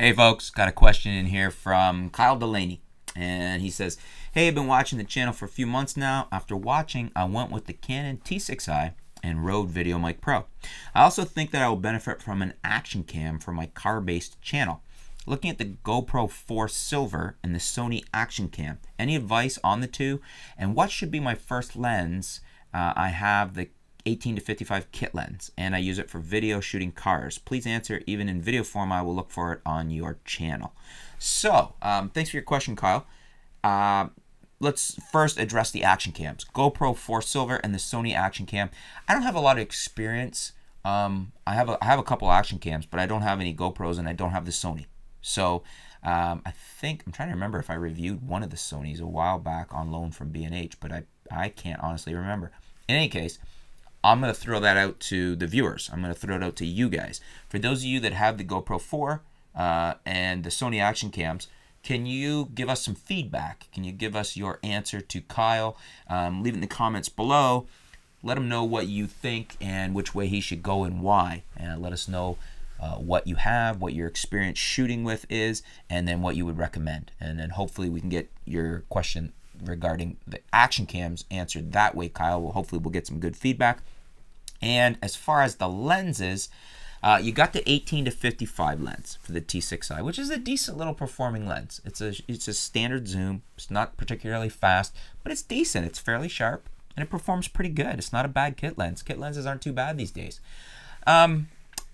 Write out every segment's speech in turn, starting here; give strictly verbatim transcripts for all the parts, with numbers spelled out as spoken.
Hey folks, got a question in here from Kyle Delaney, and he says, hey, I've been watching the channel for a few months now. After watching, I went with the Canon T six i and Rode VideoMic Pro. I also think that I will benefit from an action cam for my car-based channel. Looking at the GoPro four Silver and the Sony action cam, any advice on the two? And what should be my first lens? Uh, I have the eighteen to fifty-five kit lens and I use it for video shooting cars. Please answer even in video form. I will look for it on your channel. So um, thanks for your question, Kyle. Uh, let's first address the action cams, GoPro four Silver and the Sony action cam. I don't have a lot of experience. Um, I have a, I have a couple action cams, but I don't have any GoPros and I don't have the Sony. So um, I think, I'm trying to remember if I reviewed one of the Sonys a while back on loan from B and H, but I, I can't honestly remember. In any case, I'm going to throw that out to the viewers. I'm going to throw it out to you guys. For those of you that have the GoPro four uh, and the Sony action cams, can you give us some feedback? Can you give us your answer to Kyle? Um, leave it in the comments below. Let him know what you think and which way he should go and why. And let us know uh, what you have, what your experience shooting with is, and then what you would recommend. And then hopefully we can get your question regarding the action cams answered that way, Kyle. Well, hopefully we'll get some good feedback. And as far as the lenses, uh, you got the eighteen to fifty-five lens for the T six i, which is a decent little performing lens. It's a it's a standard zoom. It's not particularly fast, but it's decent. It's fairly sharp and it performs pretty good. It's not a bad kit lens. Kit lenses aren't too bad these days. Um,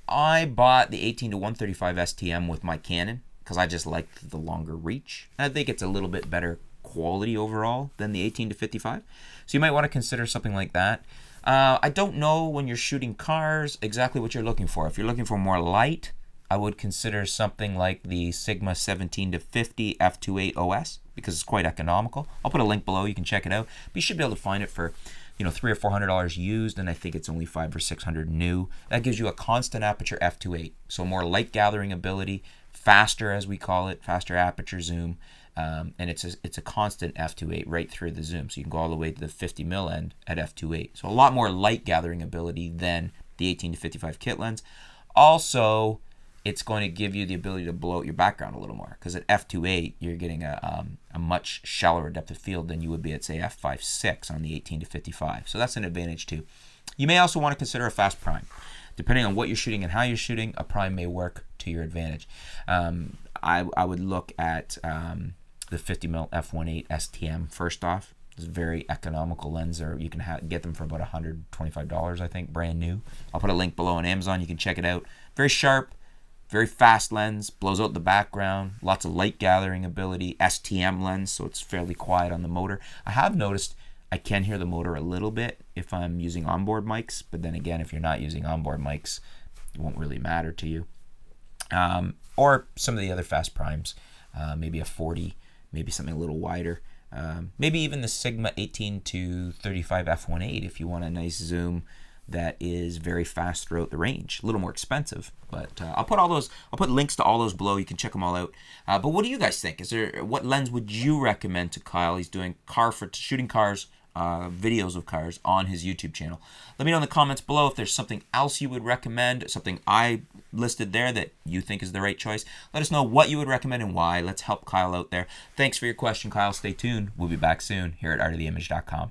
I bought the eighteen to one thirty-five S T M with my Canon because I just liked the longer reach. I think it's a little bit better quality overall than the eighteen to fifty-five, so you might want to consider something like that. uh, I don't know when you're shooting cars exactly what you're looking for. If you're looking for more light, I would consider something like the Sigma seventeen to fifty f two point eight O S because it's quite economical. I'll put a link below, you can check it out, but you should be able to find it for, you know, three or four hundred dollars used, and I think it's only five or six hundred new. That gives you a constant aperture f two point eight, so more light gathering ability, faster, as we call it, faster aperture zoom. Um, and it's a, it's a constant f two point eight right through the zoom, so you can go all the way to the fifty mil end at f two point eight. So a lot more light gathering ability than the eighteen to fifty-five kit lens. Also, it's going to give you the ability to blow out your background a little more because at f two point eight you're getting a, um, a much shallower depth of field than you would be at, say, f five point six on the eighteen to fifty-five. So that's an advantage too. You may also want to consider a fast prime. Depending on what you're shooting and how you're shooting, a prime may work to your advantage. Um, I, I would look at um, the fifty mil f one point eight S T M first off. It's a very economical lens, or you can ha get them for about one hundred twenty-five dollars, I think, brand new. I'll put a link below on Amazon. You can check it out. Very sharp, very fast lens, blows out the background, lots of light gathering ability, S T M lens, so it's fairly quiet on the motor. I have noticed I can hear the motor a little bit if I'm using onboard mics, but then again, if you're not using onboard mics, it won't really matter to you. Um, or some of the other fast primes, uh, maybe a forty, maybe something a little wider, um, maybe even the Sigma eighteen to thirty-five f one point eight if you want a nice zoom that is very fast throughout the range. A little more expensive, but uh, I'll put all those, I'll put links to all those below. You can check them all out. Uh, but what do you guys think? Is there, what lens would you recommend to Kyle? He's doing car for shooting cars, Uh, videos of cars on his YouTube channel. Let me know in the comments below if there's something else you would recommend, something I listed there that you think is the right choice. Let us know what you would recommend and why. Let's help Kyle out there. Thanks for your question, Kyle. Stay tuned. We'll be back soon here at art of the image dot com.